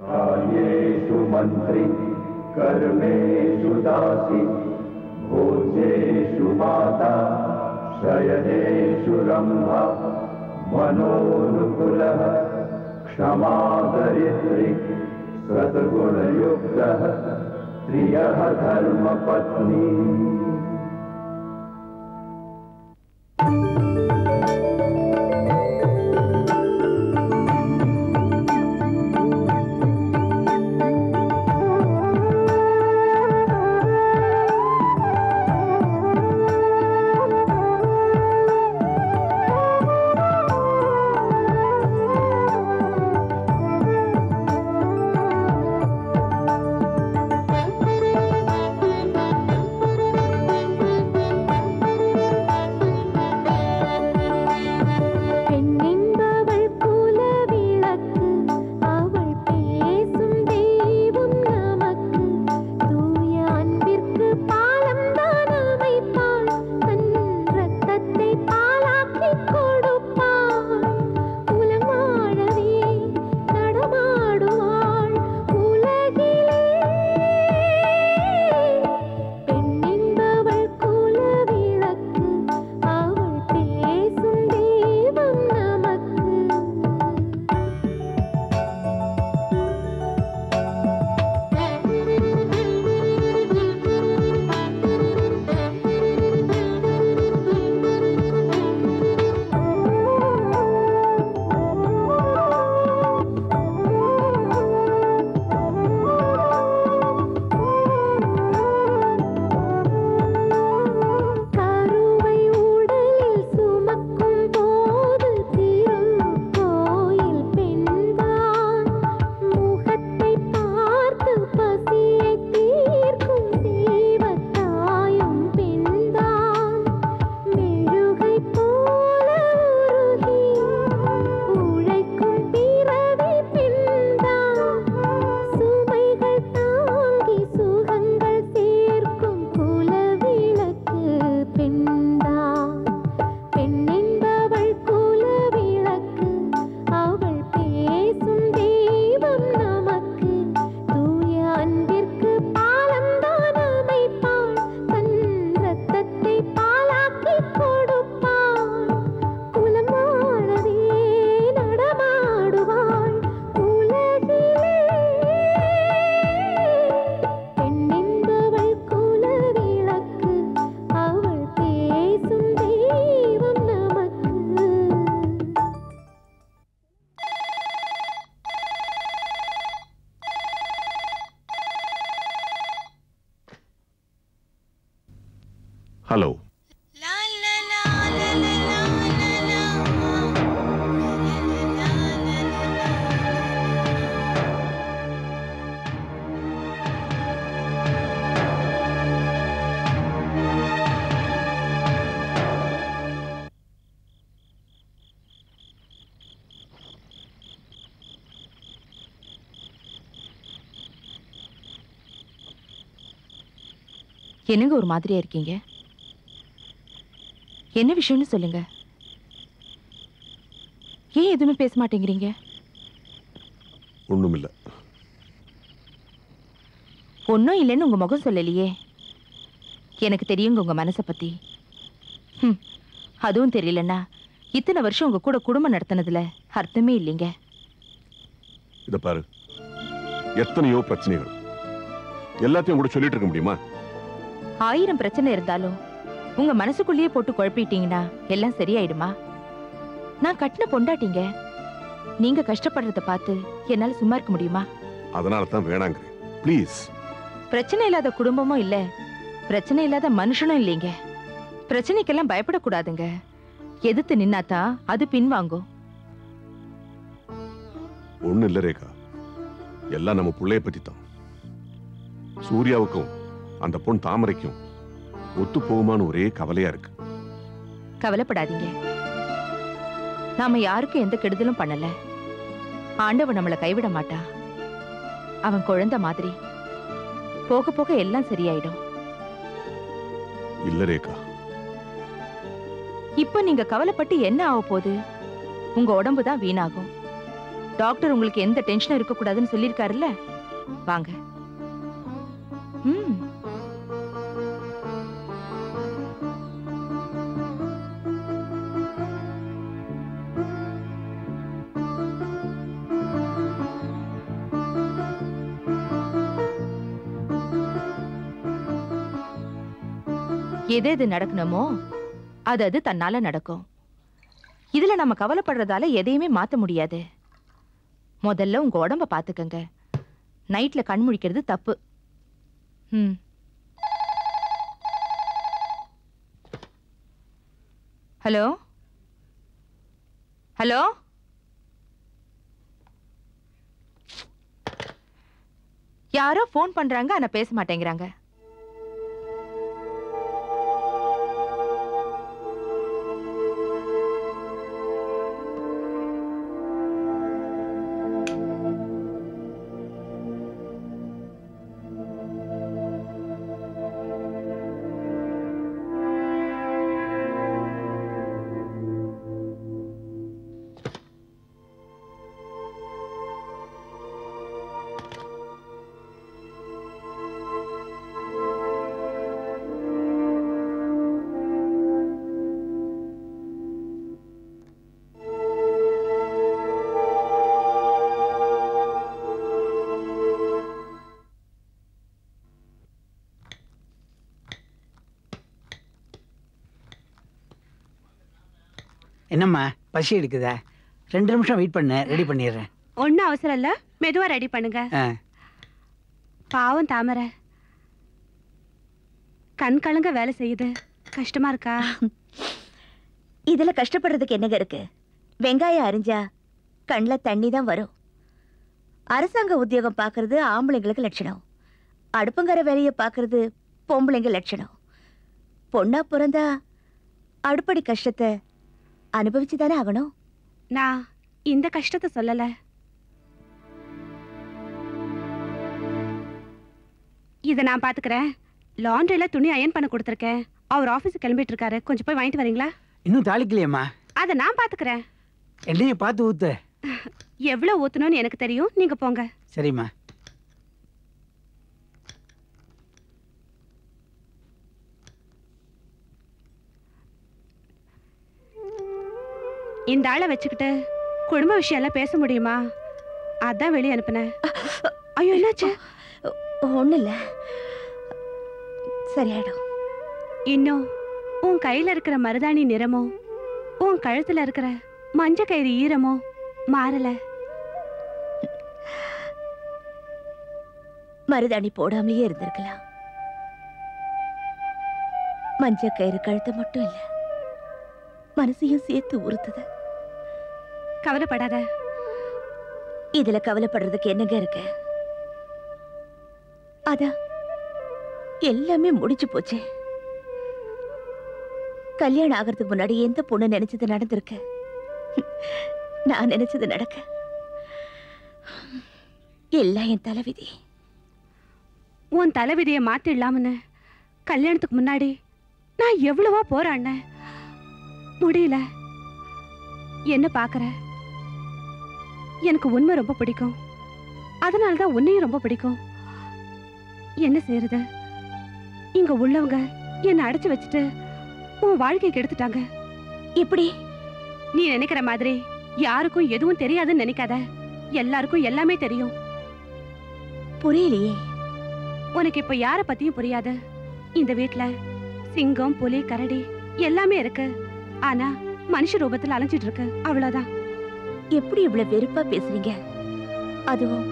Karyesu Mantri, Karamesu Dasi, Bhojesu Mata, Shayaesu Ramha, Mano Nukulaha, Kshamadaritri, Satguna Yukta, Triya Dharma Patni. Hello. என்னங்க ஒரு மாதிரியா இருக்கீங்க? என்ன விஷயம்னு சொல்லுங்க. ஏன் எதுவுமே பேச மாட்டேங்கிறீங்க? ஒண்ணும் இல்லை. ஒன்றும் இல்லைன்னு உங்க முகம் சொல்லலையே. எனக்கு தெரியுங்க உங்க மனசை பத்தி. அதுவும் தெரியலன்னா இத்தனை வருஷம் உங்க கூட குடும்பம் நடத்தினதுல அர்த்தமே இல்லைங்க. இத பாரு, எத்தனையோ பிரச்சனைகள், எல்லாத்தையும் கூட சொல்லிட்டு இருக்க முடியுமா? ஆயிரம் பிரச்சனை இருந்தாலும் உங்க மனசுக்குள்ளேயே போட்டு குழப்பிட்டீங்கன்னா எல்லாம் சரியாயிடுமா? நான் கட்டின பொண்டாட்டிங்க, நீங்க கஷ்டப்படுறத பார்த்து என்னால சும்மா இருக்க முடியுமா? அதனால தான் வேணாங்க. ப்ளீஸ். பிரச்சனை இல்லாத குடும்பமும் இல்ல, பிரச்சனை இல்லாத மனுஷனும் இல்லைங்க. பிரச்சனைக்கெல்லாம் பயப்படக்கூடாதுங்க. எதிர்த்து நின்னாதான் அது பின்வாங்கும். ஒண்ணு இல்ல ரேகா, எல்லாம் நம்ம பிள்ளைய பத்தி தான். சூர்யாவுக்கும் அந்த பொண்ணு தாமரைக்கும் ஒத்து போகுமான ஒரே கவலையா இருக்கு. கவலைப்படாதீங்க, நாம யாருக்கும் எந்த கெடுதலும் பண்ணல. ஆண்டவன் நம்மளை கைவிட மாட்டா. அவன் குழந்தை மாதிரி, போக போக எல்லாம் சரியாயிடும். இல்ல ரேகா, இப்ப நீங்க கவலைப்பட்டு என்ன ஆக போகுது? உங்க உடம்புதான் வீணாகும். டாக்டர் உங்களுக்கு எந்த டென்ஷனும் இருக்க கூடாதுன்னு சொல்லியிருக்காருல்ல, வாங்க. எது எது நடக்கணுமோ அது அது தன்னால நடக்கும். இதுல நம்ம கவலைப்படுறதால எதையுமே மாற்ற முடியாது. முதல்ல உங்க உடம்ப பாத்துக்கங்க. நைட்ல கண் முழிக்கிறது தப்பு. ஹலோ ஹலோ, யாரோ ஃபோன் பண்றாங்க, ஆனா பேச மாட்டேங்கிறாங்க. என்னம்மா பசி எடுக்குதா? 2 நிமிஷம் வெயிட் பண்ண, ரெடி பண்ணிடுறேன். ஒன்றும் அவசரம் இல்லை, மெதுவாக ரெடி பண்ணுங்க. பாவம் தாமரை கண் கலங்க வேலை செய்யுது, கஷ்டமா இருக்கா? இதில் கஷ்டப்படுறதுக்கு என்னங்க இருக்கு? வெங்காயம் அரிஞ்சா கண்ணில் தண்ணி தான் வரும். அரசாங்க உத்தியோகம் பார்க்கறது ஆம்பளைங்களுக்கு லட்சணம், அடுப்புங்கிற வேலையை பார்க்கறது பொம்பளைங்க லட்சணம். பொண்ணா பிறந்தா அடுப்படி கஷ்டத்தை அனுபவிச்சுதானே ஆகணும். நான் இந்த கஷ்டத்தை சொல்லல, இதை நான் பாத்துக்கிறேன். லாண்ட்ரில துணி அயன் பண்ண கொடுத்துருக்கேன். அவர் ஆபீஸ் கிளம்பிட்டு இருக்காரு, கொஞ்சம் போய் வாங்கிட்டு வரீங்களா? இன்னும் தாளிக்கலையம்மா. அதை நான் பாத்துக்கிறேன். எல்லையை பார்த்து ஊத்து. எவ்வளவு ஊத்தணும்னு எனக்கு தெரியும், நீங்க போங்க. சரிம்மா. இந்த ஆளை வச்சுக்கிட்டு குடும்ப விஷயம் எல்லாம் பேச முடியுமா? அதான் வெளியே அனுப்புனேன். ஐயோ, என்னாச்சு? ஒன்றும் இல்லை, சரியாயிடும். இன்னும் உன் கையில் இருக்கிற மருதாணி நிறமோ உன் கழுத்தில் இருக்கிற மஞ்ச கயிறு ஈரமோ மாறலை. மருதாணி போடாமலேயே இருந்திருக்கலாம், மஞ்ச கயிறு கழுத்தை மட்டும் இல்லை மனசையும் சேர்த்து உறுத்துது. கவலைப்படாத, இதுல கவலைப்படுறதுக்கு என்னங்க இருக்கு? அதான் எல்லாமே முடிஞ்சு போச்சு. கல்யாணம் ஆகிறதுக்கு முன்னாடி எந்த பொண்ணு நினைச்சது நடந்திருக்கு? நான் நினைச்சது நடக்க எல்லாம் என் தலைவிதி. உன் தலைவிதியை மாத்திடலாம்னு கல்யாணத்துக்கு முன்னாடி நான் எவ்வளவோ போராடின, முடியல. என்ன பாக்குற? எனக்கு உண்மை ரொம்ப பிடிக்கும், அதனாலதான் உன்னையும் ரொம்ப பிடிக்கும். என்ன செய்யறது, இங்க உள்ளவங்க என்ன அடைச்சு வச்சுட்டு உன் வாழ்க்கைக்கு எடுத்துட்டாங்க. எப்படி நீ நினைக்கிற மாதிரி யாருக்கும் எதுவும் தெரியாதுன்னு நினைக்காத, எல்லாருக்கும் எல்லாமே தெரியும். புரியலையே உனக்கு? இப்ப யார பத்தியும் புரியாது. இந்த வீட்டுல சிங்கம் புலி கரடி எல்லாமே இருக்கு, ஆனா மனுஷ ரூபத்தில் அலைஞ்சிட்டு இருக்கு, அவ்வளவுதான். எப்படி இவ்வளவு வெறுப்பா பேசுறீங்க? அதுவும்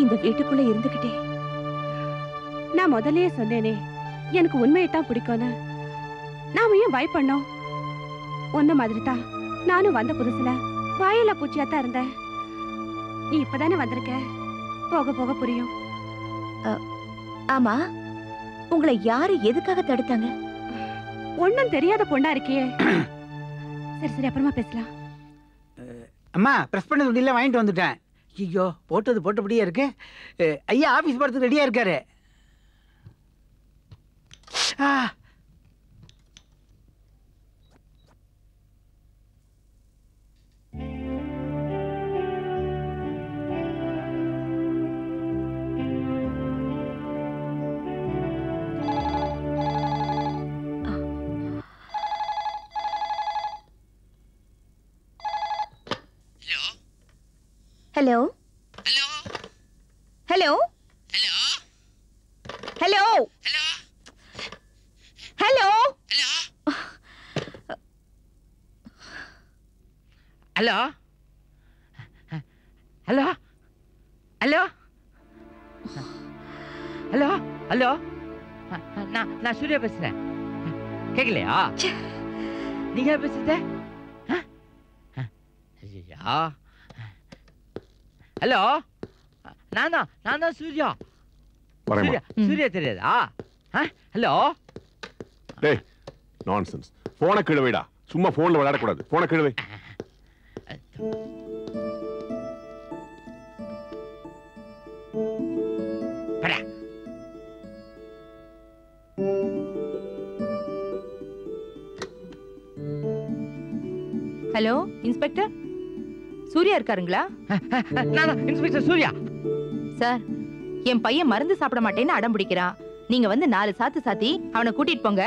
இந்த வீட்டுக்குள்ள இருந்துகிட்டே. நான் முதல்லயே சொன்னேனே எனக்கு உண்மையத்தான் பிடிக்கும்னு. நாம ஏன் பயப்படணும்? ஒன்ன மாதிரி தான் நானும் வந்த புதுசுல வாயில பூச்சியா தான் இருந்தேன். நீ இப்பதானே வந்திருக்க, போக போக புரியும். ஆமா, உங்களை யாரு எதுக்காக தடுத்தாங்க? ஒண்ணும் தெரியாத பொண்ணா இருக்கியே. சரி சரி, அப்புறமா பேசலாம். அம்மா, பிரஸ் பண்ணது முடியல, வாங்கிட்டு வந்துட்டேன். ஐயோ, போட்டது போட்டபடியே இருக்கு. ஐயா ஆபீஸ் போறதுக்கு ரெடியா இருக்காரு. Hello? Hello? Hello? Hello? Hello? Hello? Hello? Hello? Hello? Hello? Hello? Hello? Hello? நான் சூர்யா பேசுகிறேன். கேட்கலையா? நீங்க யார் பேசுறீங்க? ஐயா, ஹலோ, நான் தான் சூர்யா. சூர்யா தெரியாதா? ஹலோ, டேய், நான்சென்ஸ். போனை கீழே வைடா. சும்மா போன்ல விளையாடக்கூடாது. போனை கீழே வை. ஹலோ, இன்ஸ்பெக்டர் சூர்யா இருக்காருங்களா? நான் இன்ஸ்பெக்டர் சூர்யா. சார், என் பையன் மருந்து சாப்பிட மாட்டேன்னு அடம் பிடிக்கிறான். நீங்க வந்து 4 சாத்து சாத்தி அவனை கூட்டிட்டு போங்க.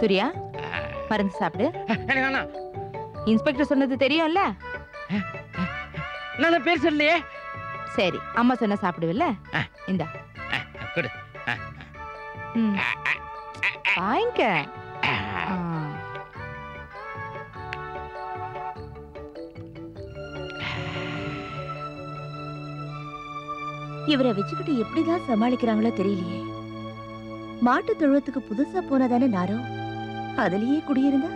சூர்யா, மருந்து சாப்பிடு. இன்ஸ்பெக்டர் சொன்னது தெரியும்ல? நான் பேர் சொல்லலையே. சரி, அம்மா சொன்ன சாப்பிடுவில்ல? இந்தா கொடு. வாங்க. இவரை வச்சுக்கிட்டு எப்படிதான் சமாளிக்கிறாங்களோ தெரியலையே. மாட்டு தொழுவத்துக்கு புதுசா போனதானே நாரோ, அதுலயே குடியிருந்தா.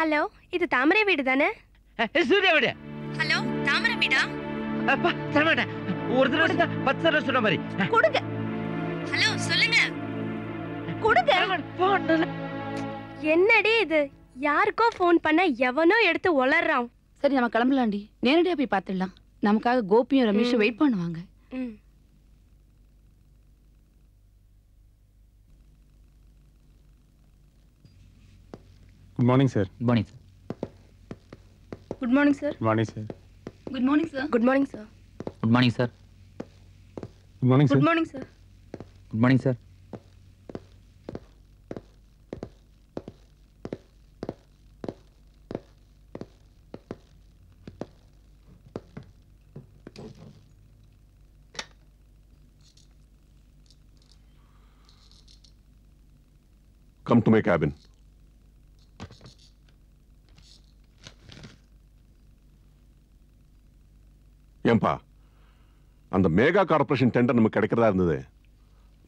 ஹலோ, இது தாமரை வீடு தானே? சூர்யா வீடு. ஹலோ, தாமரை வீடா? அப்பா தரமாட்டா. ஒரு தடவை 10 தடவை சொன்ன மாதிரி கொடுங்க. ஹலோ சொல்லுங்க. கொடுங்க. என்னடி இது? யாருக்கோ ஃபோன் பண்ண எவனோ எடுத்து உளறான். சரி, நம்ம கிளம்பலாம்டி. நேரடியா போய் பார்த்துடலாம். நமக்காக கோபியும் ரமேஷும் வெயிட் பண்ணுவாங்க. Good morning, sir. Good morning, sir. Good morning, sir. Good morning, sir. Good morning, sir. Good morning, sir. Good morning, sir. Good morning, sir. Good morning, sir. Good morning, sir. Come to my cabin. ஏம்பா, அந்த Megha corporation tender நமக்கு கிடைக்கிறதா இருந்தது.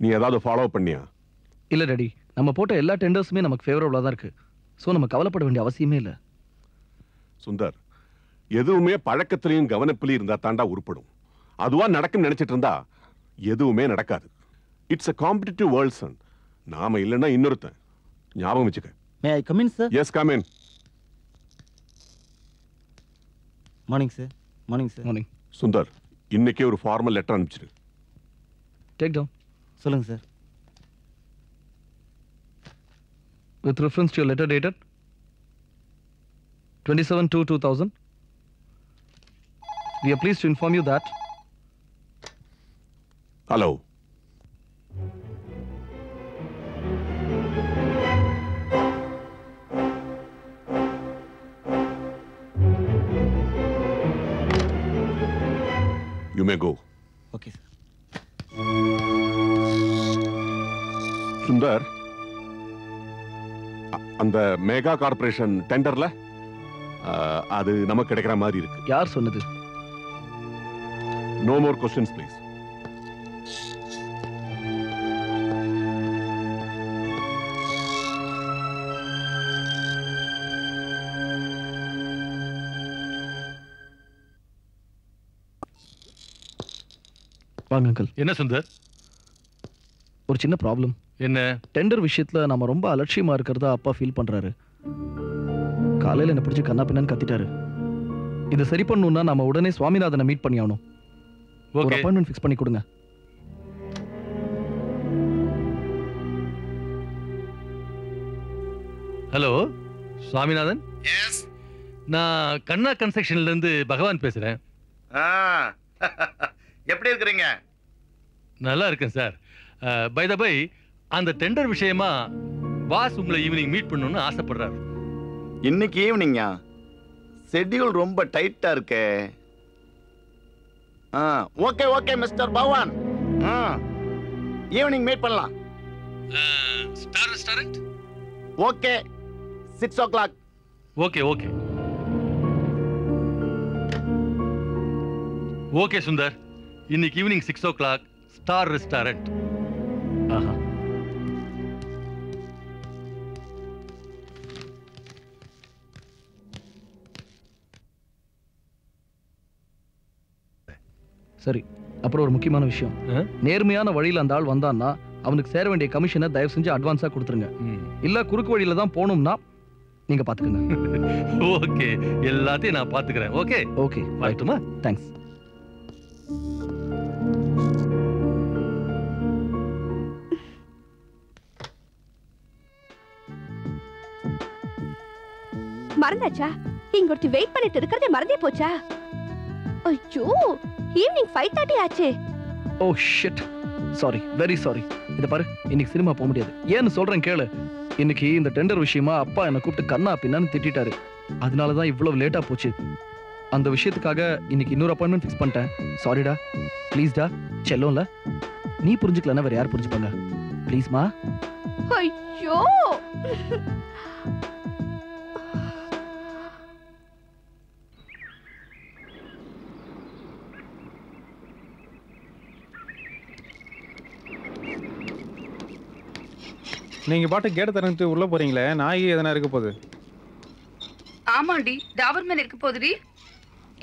நீ ஏதாவது follow பண்ணியா? இல்லை daddy, நம்ம போட்ட எல்லா டெண்டர்ஸுமே நமக்கு ஃபேவரபுளாக தான் இருக்குது. ஸோ நம்ம கவலைப்பட வேண்டிய அவசியமே இல்லை. சுந்தர், எதுவுமே பழக்கத்திலையும் கவனப்பிலையும் இருந்தால் தாண்டா உருப்படும். அதுவாக நடக்கும்னு நினச்சிட்டு இருந்தா எதுவுமே நடக்காது. It's a competitive world son. நாம் இல்லைன்னா இன்னொருத்தன். ஞாபகம் வச்சுக்க. May I come in sir? Yes, come in. Morning sir. Morning sir. Morning. Sundar, இன்னைக்கே ஒரு ஃபார்மல் லெட்டர் அனுப்பிச்சிரு. Take down. சொல்லுங்க sir. With reference to your letter dated 27/2/2000, we are pleased to inform you that. Hello. You may go. Okay, sir. Sundar, அந்த Megha corporation டெண்டர்ல அது நமக்கு கிடைக்கிற மாதிரி இருக்கு. யார் சொன்னது? No more questions, please. வாங்க அங்கிள். என்ன சுந்தர், ஒரு சின்ன ப்ராப்ளம். என்ன? டெண்டர் விஷயத்துல நாம ரொம்ப அலட்சியமா இருக்கிறதா அப்பா ஃபீல் பண்றாரு. காலையில என்ன பிடிச்சி கண்ணா பின்னான்னு கத்திட்டாரு. இதை சரி பண்ணணும்னா நாம உடனே சுவாமிநாதனை மீட் பண்ணி ஆகணும். ஒரு அப்பாயின்மெண்ட் ஃபிக்ஸ் பண்ணி கொடுங்க. ஹலோ சுவாமிநாதன். நான் கண்ணா கன்ஸ்ட்ரக்ஷன்ல இருந்து பகவான் பேசுறேன். எப்படி இருக்கிறீங்க? நல்லா இருக்கேன் சார். பை த பை, அந்த டெண்டர் விஷயமா பாஸ் உங்களை ஈவினிங் மீட் பண்ணணும்னு ஆசைப்படுறாரு. இன்னைக்கு ஈவினிங்கா? ஷெட்யூல் ரொம்ப டைட்டா இருக்கு. Okay okay mister Bhagwan, evening meet பண்ணலாம். Star restaurant. Okay 6 o'clock. Okay okay okay Sundar, இன்னைக்கு ஈவினிங் 6 o'clock ஸ்டார் ரெஸ்டாரண்ட். சரி, அப்புறம் ஒரு முக்கியமான விஷயம். நேர்மையான வழியில் அந்த ஆள் வந்தான்னா அவனுக்கு சேர வேண்டிய கமிஷனை தயவு செஞ்சு அட்வான்ஸா கொடுத்துருங்க. இல்ல குறுக்கு வழியில தான் போகணும்னா நீங்க பாத்துக்கங்க. ஓகே, எல்லாத்தையும் நான் பாத்துக்கிறேன். ஓகே ஓகே, வரட்டுமா? தேங்க்ஸ். மறந்தாச்சா? இங்க ஒருத்தி வெயிட் பண்ணிட்டு இருக்கறதே மறந்தே போச்சா? ஐயோ, ஈவினிங் 5:30 ஆச்சு. Oh shit, sorry, very sorry. இத பாரு, இன்னைக்கு சினிமா போக முடியாது. ஏன்னு சொல்றேன் கேளு. இன்னைக்கு இந்த டெண்டர் விஷயமா அப்பா என்ன கூப்பிட்டு கண்ணா பின்னான்னு திட்டிட்டாரு. அதனால தான் இவ்வளவு லேட்டா போச்சு. அந்த விஷயத்துக்காக இன்னைக்கு இன்னொரு அப்பாயின்மெண்ட் ஃபிக்ஸ் பண்ணிட்டேன். சாரிடா, ப்ளீஸ்டா, செல்லோம்ல. நீ புரிஞ்சுக்கலன்னா வேற யார் புரிஞ்சுப்பாங்க? ப்ளீஸ்மா. ஐயோ, நீங்க பாட்டு கேட்டு திறந்து உள்ள போறீங்களே, நாய் எதனா இருக்க போகுது? ஆமாடி, டாவர்மேன் இருக்க போகுதுடி.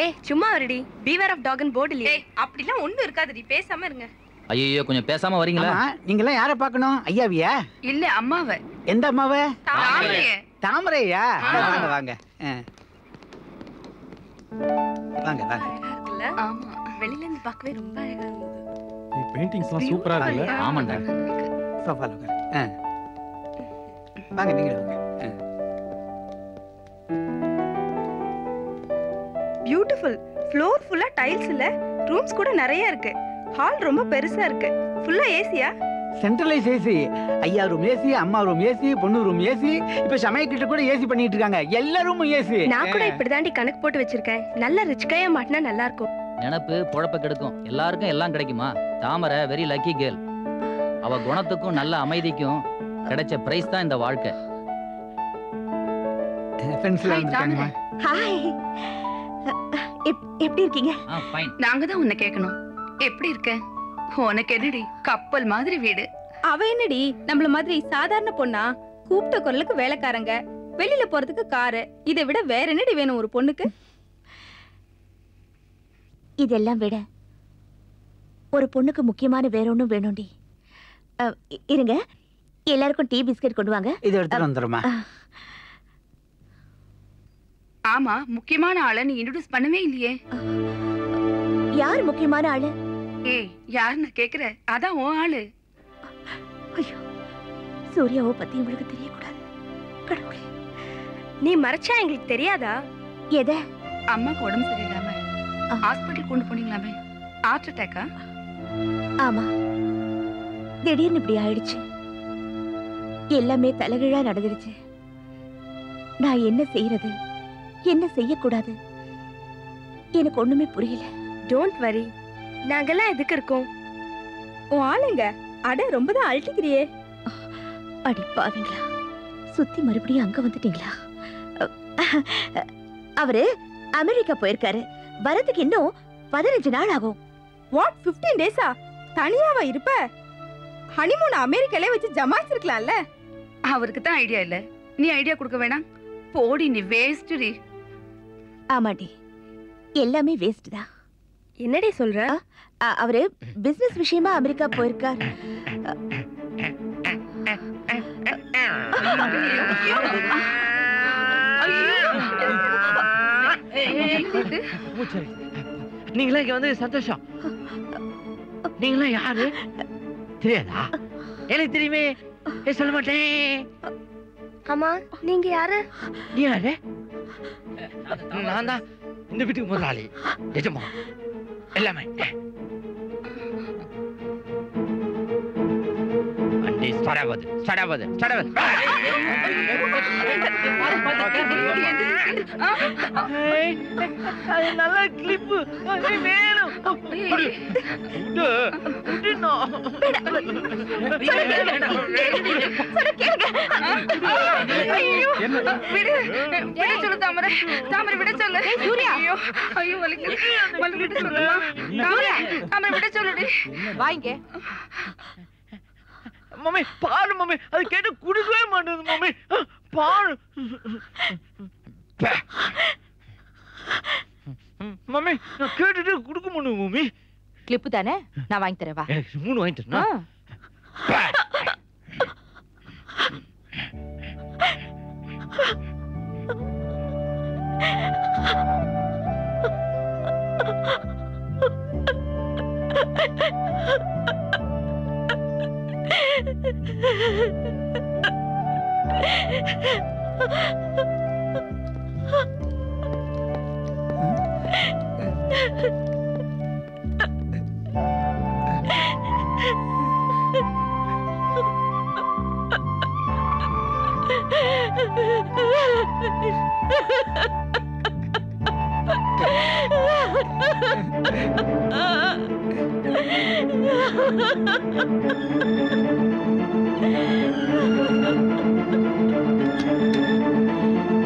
ஏய் சும்மா வரடி, fever of dog and board இல்லையே. ஏய் அப்படிலாம் ஒண்ணு இருக்காதுடி, பேசாம இருங்க. ஐயோ, கொஞ்சம் பேசாம வரீங்களா? நீங்க எல்லாம் யாரை பார்க்கணும்? ஐயாவியா? இல்ல, அம்மாவை. எந்த அம்மாவை? தாமரையா. தாமரையா? வாங்க வாங்க வாங்க வாங்க. ஆமா, வெளியில இருந்து பார்க்கவே ரொம்ப அழகா இருந்தது. இந்த பெயிண்டிங்ஸ்லாம் சூப்பரா இருக்குல. ஆமாடா, சவால் உங்க. வாங்க நீங்க வாங்க. பியூட்டிஃபுல். ஃப்ளோர் ஃபுல்லா டைல்ஸ் இல்ல, ரூம்ஸ் கூட நிறைய இருக்கு. ஹால் ரொம்ப பெருசா இருக்கு. ஃபுல்லா ஏசியா? Centralise AC. ஐயா ரூம் ஏசி, அம்மா ரூம் ஏசி, பொண்ணு ரூம் ஏசி, இப்ப சமையக்கிட்ட கூட ஏசி பண்ணிட்டு இருக்காங்க. எல்லா ரூமும் ஏசி. நான் கூட இப்படிதாண்டி கணக்கு போட்டு வச்சிருக்கேன். நல்ல ரிச் கையா மாட்டினா நல்லா இருக்கும். நினப்பு பொழப்ப கெடுக்கும். எல்லாருக்கும் எல்லாம் கிடைக்குமா? Thamarai very lucky girl. அவ குணத்துக்கும் நல்ல அமைதிக்கும் கிடைச்ச பிரைஸ் தான் இந்த வாழ்க்கை. எப்படி இருக்கீங்க? நாங்க தான் உன்னை கேட்கணும், எப்படி இருக்க? உனக்கு என்னடி கப்பல் மாதிரி வீடு. அவ என்னடி நம்மள மாதிரி சாதாரண பொண்ணா? கூப்பிட்ட குரலுக்கு வேலைக்காரங்க, வெளியில போறதுக்கு காரு, இதை விட வேற என்னடி வேணும் ஒரு பொண்ணுக்கு? இதெல்லாம் விட ஒரு பொண்ணுக்கு முக்கியமான வேற ஒன்னும் வேணும்டி. இருங்க, எல்லாருக்கும் டீ பிஸ்கட் கொண்டு வாங்க. இது எடுத்து வந்துருமா? ஆமா, முக்கியமான ஆளை நீ இன்ட்ரோடியூஸ் பண்ணவே இல்லையே. யார் முக்கியமான ஆளு? ஏய், யார் நான் கேக்குற? அதான் ஓ ஆளு. ஐயோ, சூர்யாவோ பத்தி உங்களுக்கு தெரியக்கூடாது. கடவுளே, நீ மறைச்சா எங்களுக்கு தெரியாதா? எதை? அம்மாக்கு உடம்பு சரியில்லாம ஹாஸ்பிட்டல் கொண்டு போனீங்களாமே, ஹார்ட் அட்டாக்கா? ஆமா, திடீர்னு இப்படி ஆயிடுச்சு. எல்லாமே தலைகீழா நடந்துருச்சு. நான் என்ன செய்யறது, என்ன செய்யக்கூடாது, எனக்கு ஒண்ணுமே புரியல. டோன்ட் வரி, நாங்கெல்லாம் எதுக்கு இருக்கோம். உன் ஆளுங்க அட ரொம்பதான் அழட்டிக்கிறியே. அடிப்பாவீங்களா? சுத்தி மறுபடியும் அங்க வந்துட்டீங்களா? அவரு அமெரிக்கா போயிருக்காரு, வரதுக்கு இன்னும் 15 நாள் ஆகும். What 15 days? தனியாவா இருப்ப? ஹனிமூன் அமெரிக்காலே வச்சு ஜமாச்சிருக்கலாம்ல. அவருக்கு தான் ஐடியா இல்ல, நீ ஐடியா கொடுக்க வேணாம். போடி, நீ வேஸ்ட். ஆமாடி, எல்லாமே வேஸ்ட் தான். என்னடி சொல்ற? அவரு பிசினஸ் விஷயமா அமெரிக்கா போயிருக்கார். நீங்களா இங்க வந்து சந்தோஷம். நீங்களா யாரு தெரியாதா? எனக்கு தெரியுமே, சொல்ல மாட்டேன். ஆமா, நீங்க யாரு? நீ யாரு? நான் தான் இந்த வீட்டுக்கு முதலாளி. நிஜமா எல்லாமே வாங்க. மம்மி பாரு மம்மி, அது கேட்டு குடிக்கவே மாட்டேது மம்மி. பாரு மம்மி, நான் கேட்டுட்டு குடுக்க முடியும் மம்மி. கிளிப்பு தானே, நான் வாங்கி தரேன். வா, எனக்கு 3 வாங்கி தரேன்.